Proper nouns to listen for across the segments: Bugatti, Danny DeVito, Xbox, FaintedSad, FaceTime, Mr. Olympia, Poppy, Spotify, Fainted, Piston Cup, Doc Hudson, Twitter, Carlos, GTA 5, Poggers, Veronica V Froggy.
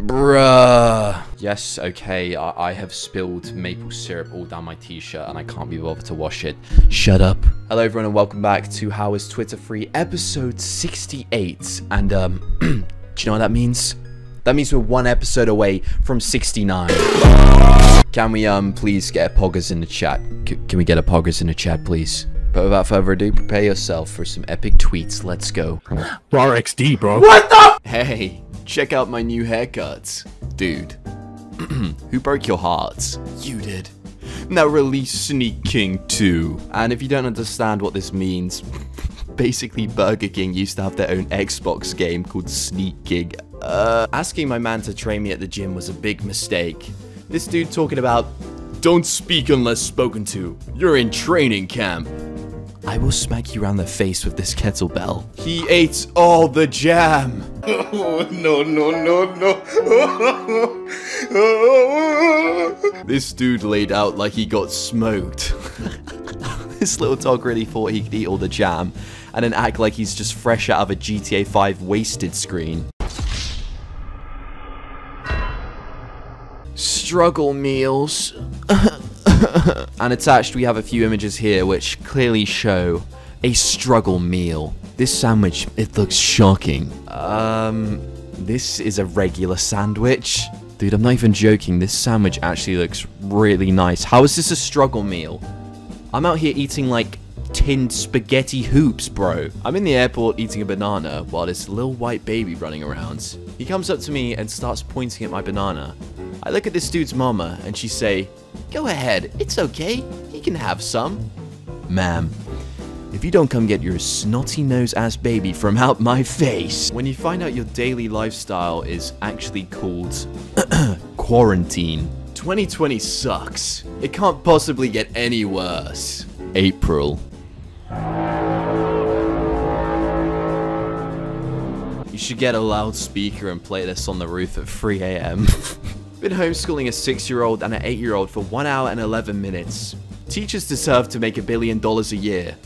Bruh. Yes, okay, I have spilled maple syrup all down my t-shirt and I can't be bothered to wash it. Shut up. Hello everyone and welcome back to How Is Twitter Free, episode 68. And do you know what that means? That means we're one episode away from 69. Can we please get a poggers in the chat? Can we get a poggers in the chat, please? But without further ado, prepare yourself for some epic tweets. Let's go. Bar XD, bro. What the? Hey. Check out my new haircuts. Dude. Who broke your hearts? You did. Now release Sneak King 2. And if you don't understand what this means, basically Burger King used to have their own Xbox game called Sneak King. Asking my man to train me at the gym was a big mistake. This dude talking about, don't speak unless spoken to. You're in training camp. I will smack you around the face with this kettlebell. He ate all the jam. Oh, no, no, no, no. This dude laid out like he got smoked. This little dog really thought he could eat all the jam and then act like he's just fresh out of a GTA 5 wasted screen. Struggle meals. And attached, we have a few images here which clearly show a struggle meal. This sandwich, it looks shocking. This is a regular sandwich. Dude, I'm not even joking. This sandwich actually looks really nice. How is this a struggle meal? I'm out here eating like tinned spaghetti hoops, bro. I'm in the airport eating a banana while this little white baby running around. He comes up to me and starts pointing at my banana. I look at this dude's mama and she say, go ahead, it's okay, he can have some. Ma'am, if you don't come get your snotty nose ass baby from out my face. When you find out your daily lifestyle is actually called quarantine. 2020 sucks. It can't possibly get any worse. April. You should get a loudspeaker and play this on the roof at 3 AM. Been homeschooling a 6-year-old and an 8-year-old for 1 hour and 11 minutes. Teachers deserve to make $1 billion a year.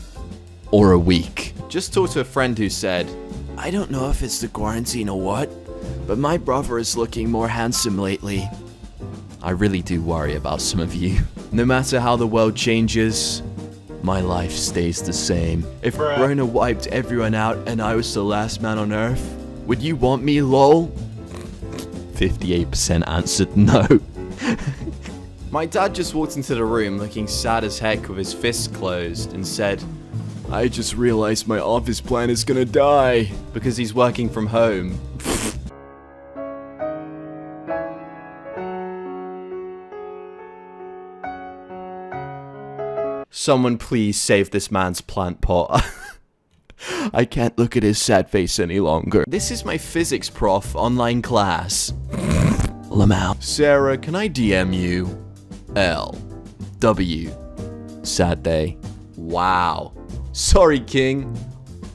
Or a week. Just talked to a friend who said, I don't know if it's the quarantine or what, but my brother is looking more handsome lately. I really do worry about some of you. No matter how the world changes, my life stays the same. If Corona wiped everyone out and I was the last man on earth, would you want me, lol? 58% answered no. My dad just walked into the room looking sad as heck with his fists closed and said, I just realized my office plan is gonna die because he's working from home. Someone please save this man's plant pot. I can't look at his sad face any longer. This is my physics prof online class. Lamau. Sarah, can I DM you? L. W. Sad day. Wow. Sorry, King.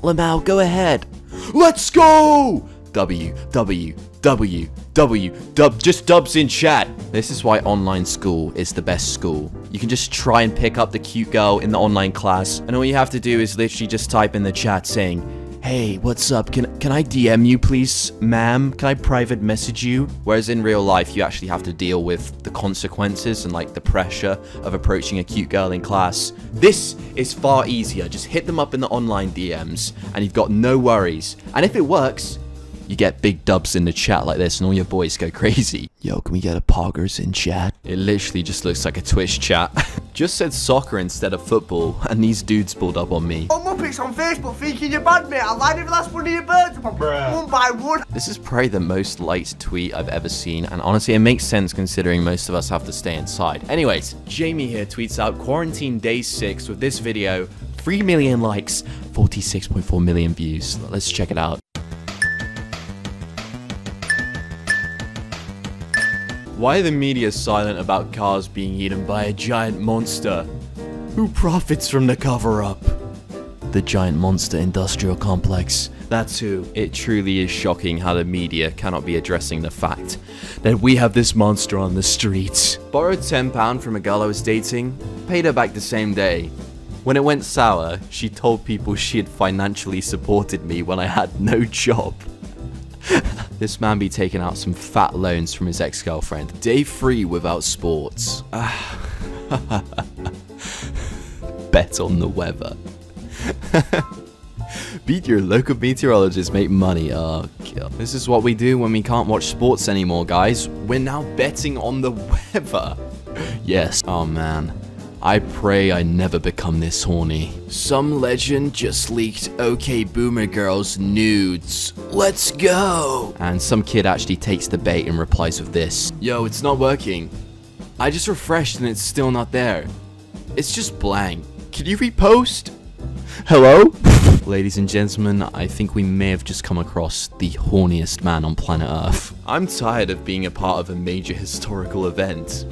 Lamau, go ahead. Let's go! W. W. W. W. Dub. Just dubs in chat. This is why online school is the best school. You can just try and pick up the cute girl in the online class, and all you have to do is literally just type in the chat saying, hey, what's up? Can I DM you, please, ma'am? Can I private message you? Whereas in real life, you actually have to deal with the consequences and, like, the pressure of approaching a cute girl in class. This is far easier. Just hit them up in the online DMs, and you've got no worries. And if it works, you get big dubs in the chat like this and all your boys go crazy. Yo, can we get a poggers in chat? It literally just looks like a Twitch chat. Just said soccer instead of football and these dudes pulled up on me. Oh, Muppets on Facebook thinking you're bad, mate. I lied every last one of your birds. Bruh. One by one. This is probably the most liked tweet I've ever seen and honestly it makes sense considering most of us have to stay inside. Anyways, Jamie here tweets out quarantine day 6 with this video. 3 million likes, 46.4 million views. Let's check it out. Why are the media silent about cars being eaten by a giant monster? Who profits from the cover-up? The giant monster industrial complex. That's who. It truly is shocking how the media cannot be addressing the fact that we have this monster on the streets. Borrowed £10 from a girl I was dating, paid her back the same day. When it went sour, she told people she had financially supported me when I had no job. This man be taking out some fat loans from his ex-girlfriend. Day 3 without sports. Bet on the weather. Beat your local meteorologist, make money. Oh, God. This is what we do when we can't watch sports anymore, guys. We're now betting on the weather. Yes. Oh, man. I pray I never become this horny. Some legend just leaked OK Boomer Girls nudes. Let's go! And some kid actually takes the bait and replies with this. Yo, it's not working. I just refreshed and it's still not there. It's just blank. Can you repost? Hello? Ladies and gentlemen, I think we may have just come across the horniest man on planet Earth. I'm tired of being a part of a major historical event.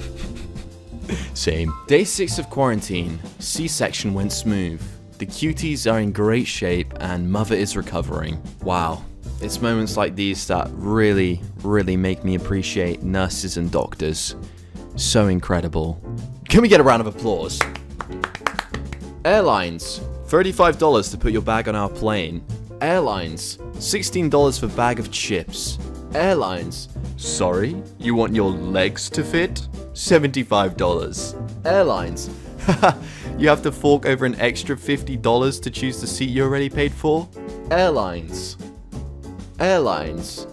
Same. Day 6 of quarantine. C-section went smooth. The cuties are in great shape and mother is recovering. Wow. It's moments like these that really, really make me appreciate nurses and doctors. So incredible. Can we get a round of applause? Airlines. $35 to put your bag on our plane. Airlines. $16 for bag of chips. Airlines. Sorry, you want your legs to fit? $75. Airlines. Haha, you have to fork over an extra $50 to choose the seat you already paid for? Airlines. Airlines.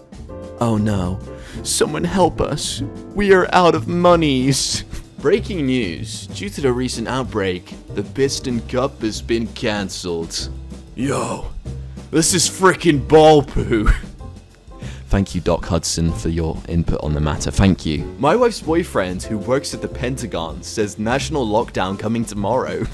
Oh no. Someone help us. We are out of monies. Breaking news. Due to the recent outbreak, the Piston Cup has been cancelled. Yo, this is frickin' ball poo. Thank you, Doc Hudson, for your input on the matter. Thank you. My wife's boyfriend, who works at the Pentagon, says national lockdown coming tomorrow.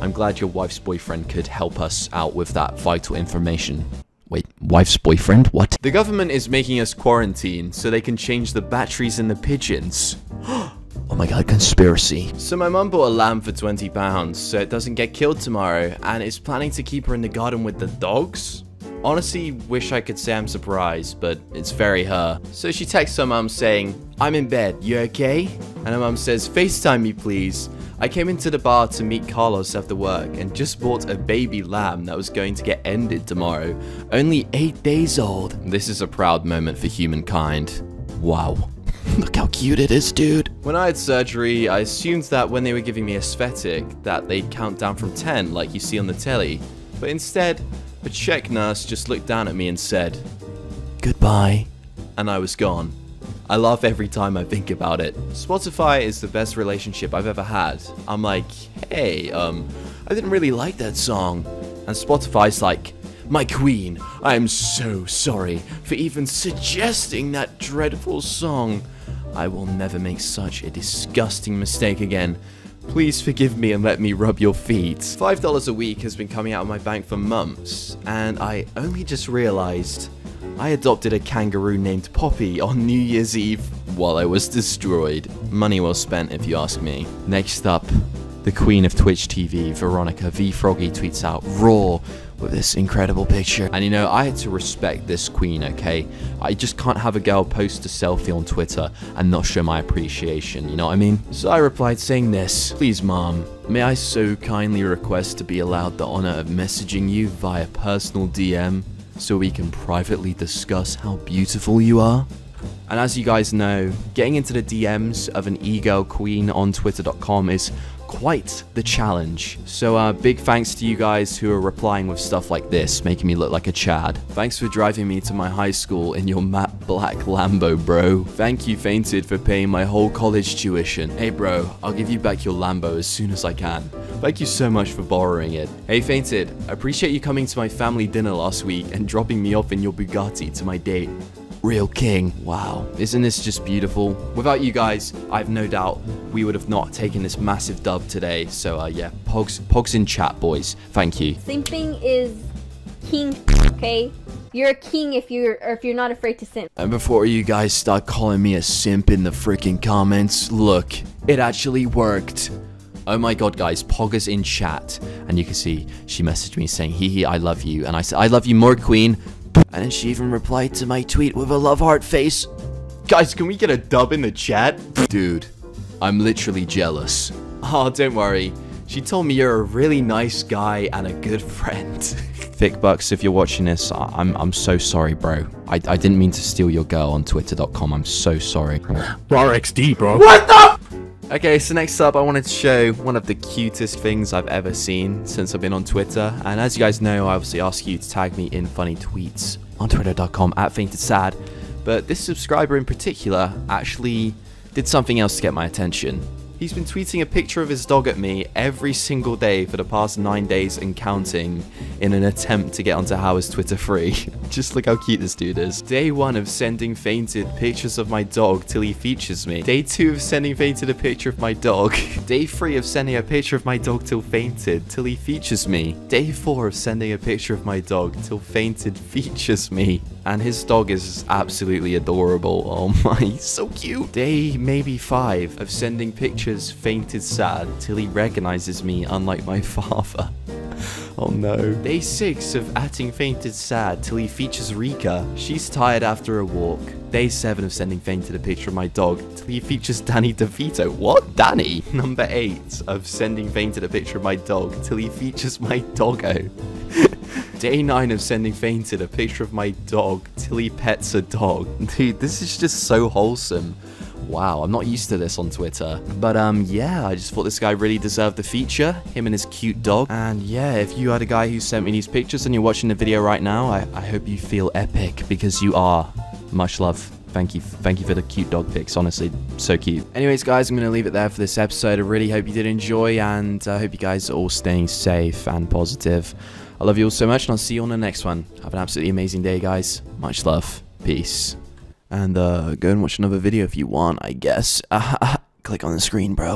I'm glad your wife's boyfriend could help us out with that vital information. Wait, wife's boyfriend? What? The government is making us quarantine so they can change the batteries in the pigeons. Oh my god, conspiracy. So my mum bought a lamb for £20 so it doesn't get killed tomorrow and is planning to keep her in the garden with the dogs? Honestly, wish I could say I'm surprised, but it's very her. So she texts her mum saying, I'm in bed, you okay? And her mum says, FaceTime me please. I came into the bar to meet Carlos after work and just bought a baby lamb that was going to get ended tomorrow. Only 8 days old. This is a proud moment for humankind. Wow. Look how cute it is, dude. When I had surgery, I assumed that when they were giving me aesthetic, that they'd count down from 10 like you see on the telly. But instead, a Czech nurse just looked down at me and said, goodbye, and I was gone. I laugh every time I think about it. Spotify is the best relationship I've ever had. I'm like, hey, I didn't really like that song. And Spotify's like, my queen, I am so sorry for even suggesting that dreadful song. I will never make such a disgusting mistake again. Please forgive me and let me rub your feet. $5 a week has been coming out of my bank for months, and I only just realized I adopted a kangaroo named Poppy on New Year's Eve while I was destroyed. Money well spent, if you ask me. Next up, the queen of Twitch TV, Veronica V Froggy, tweets out raw with this incredible picture. And you know, I had to respect this queen, okay? I just can't have a girl post a selfie on Twitter and not show my appreciation, you know what I mean? So I replied saying this, please mom, may I so kindly request to be allowed the honor of messaging you via personal DM so we can privately discuss how beautiful you are? And as you guys know, getting into the DMs of an e-girl queen on twitter.com is quite the challenge. So big thanks to you guys who are replying with stuff like this, making me look like a Chad. Thanks for driving me to my high school in your matte black Lambo, bro. Thank you, Fainted, for paying my whole college tuition. Hey, bro, I'll give you back your Lambo as soon as I can. Thank you so much for borrowing it. Hey, Fainted, I appreciate you coming to my family dinner last week and dropping me off in your Bugatti to my date. Real king. Wow. Isn't this just beautiful? Without you guys, I've no doubt we would have not taken this massive dub today. So yeah, pogs in chat, boys. Thank you. Simping is king, okay? You're a king if you're not afraid to simp. And before you guys start calling me a simp in the freaking comments, look, it actually worked. Oh my god, guys, Pogger's in chat. And you can see she messaged me saying, hee, I love you. And I said, I love you more, queen. And she even replied to my tweet with a love heart face. Guys, can we get a dub in the chat? Dude, I'm literally jealous. Oh, don't worry. She told me you're a really nice guy and a good friend. Thick Bucks, if you're watching this, I'm so sorry, bro. I didn't mean to steal your girl on Twitter.com. I'm so sorry. RXD, bro. What the? Okay, so next up, I wanted to show one of the cutest things I've ever seen since I've been on Twitter. And as you guys know, I obviously ask you to tag me in funny tweets on Twitter.com @FaintedSad. But this subscriber in particular actually did something else to get my attention. He's been tweeting a picture of his dog at me every single day for the past 9 days and counting in an attempt to get onto How Is Twitter Free. Just look how cute this dude is. Day 1 of sending Fainted pictures of my dog till he features me. Day 2 of sending Fainted a picture of my dog. Day 3 of sending a picture of my dog till Fainted till he features me. Day 4 of sending a picture of my dog till Fainted features me. And his dog is absolutely adorable. Oh my, he's so cute. Day maybe 5 of sending pictures Fainted Sad till he recognizes me, unlike my father. Oh no. Day 6 of acting Fainted Sad till he features Rika. She's tired after a walk. Day 7 of sending Fainted a picture of my dog till he features Danny DeVito. What? Danny? Number 8 of sending Fainted a picture of my dog till he features my doggo. Day 9 of sending Fainted a picture of my dog till he pets a dog. Dude, this is just so wholesome. Wow, I'm not used to this on Twitter. But yeah, I just thought this guy really deserved the feature, him and his cute dog. And yeah, if you are the guy who sent me these pictures and you're watching the video right now, I hope you feel epic, because you are. Much love. Thank you for the cute dog pics, honestly, so cute. Anyways guys, I'm gonna leave it there for this episode. I really hope you did enjoy, and I hope you guys are all staying safe and positive. I love you all so much, and I'll see you on the next one. Have an absolutely amazing day, guys. Much love. Peace. And go and watch another video if you want, I guess. Click on the screen, bro.